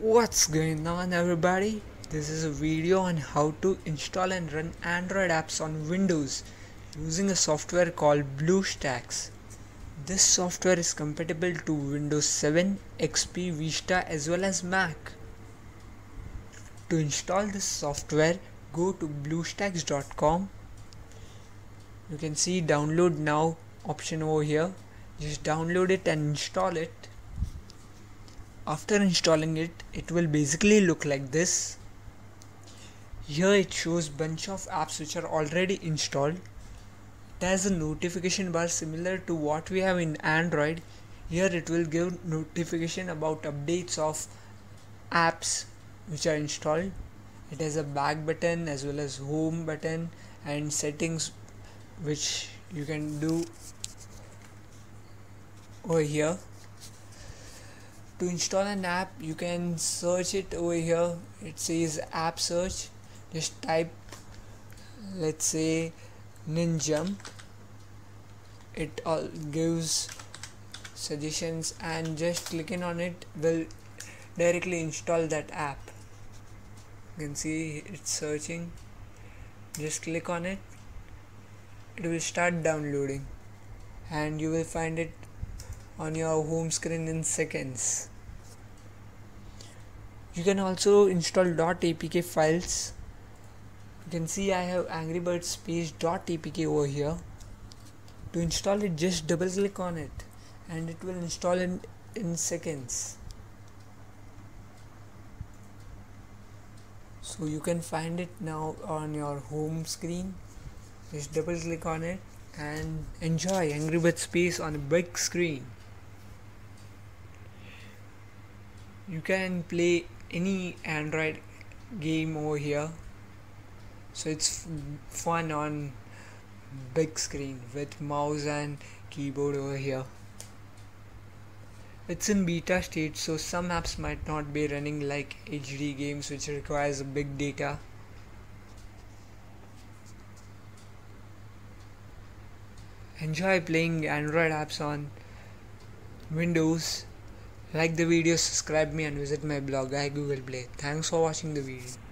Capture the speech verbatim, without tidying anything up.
What's going on, everybody? This is a video on how to install and run Android apps on Windows using a software called BlueStacks. This software is compatible to Windows seven, X P, Vista as well as Mac. To install this software, go to BlueStacks dot com. You can see download now option over here. Just download it and install it. After installing it, it will basically look like this. Here it shows bunch of apps which are already installed. It has a notification bar similar to what we have in Android. Here it will give notification about updates of apps which are installed. It has a back button as well as home button and settings which you can do over here. To install an app, you can search it over here. It says app search. Just type, let's say, Ninjump. It all gives suggestions, and just clicking on it will directly install that app. You can see it's searching. Just click on it. It will start downloading, and you will find it on your home screen in seconds. You can also install .apk files. You can see I have Angry Birds Space .apk over here. To install it, just double click on it and it will install in, in seconds. So you can find it now on your home screen. Just double click on it and enjoy Angry Birds Space on a big screen. You can play any Android game over here, so it's fun on big screen with mouse and keyboard over here. It's in beta state, so some apps might not be running, like H D games which requires big data. Enjoy playing Android apps on Windows. Like the video, subscribe me, and visit my blog iGooglePlay. Thanks for watching the video.